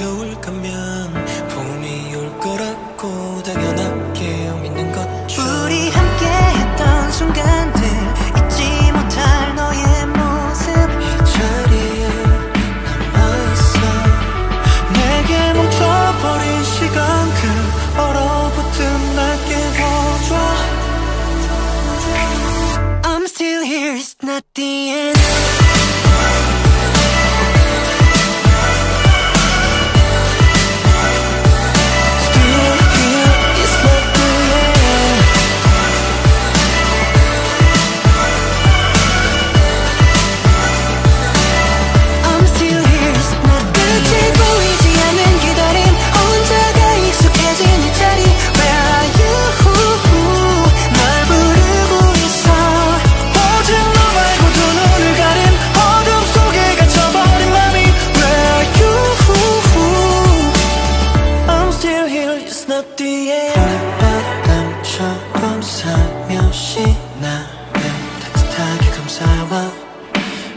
겨울 가면 봄이 올 거라고 당연하게 믿는 것처럼 우리 함께 했던 순간들 잊지 못할 너의 모습 이 자리에 남아있어 내게 멈춰버린 시간 그 얼어붙은 날 깨워줘 I'm still here, it's not the end 밤바람처럼 살며시 나를 따뜻하게 감싸와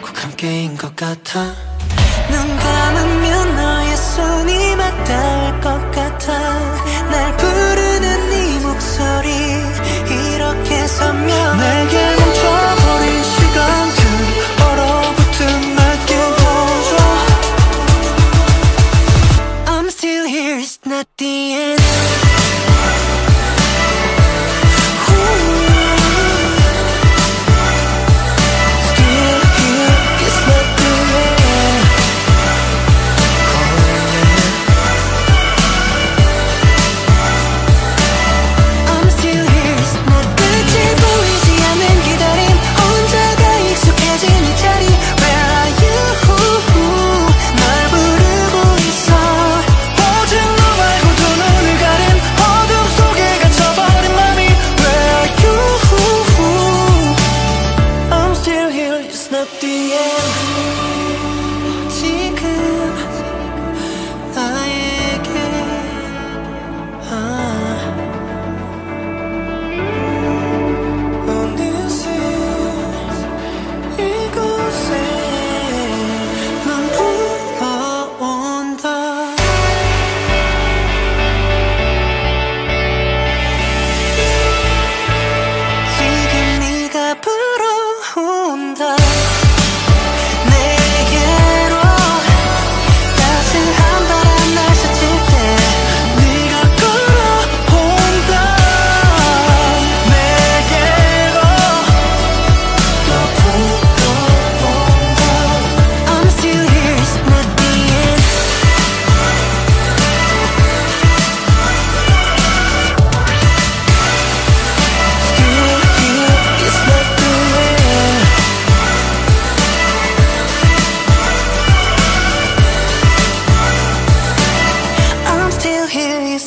꼭 함께인 것 같아 눈 감으면 너의 손이 맞닿을 것 같아 날 부르는 네 목소리 이렇게 선명 내게 멈춰버린 시간 그 얼어붙은 날 깨워줘 I'm still here, it's not the end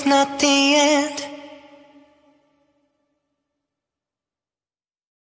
nothing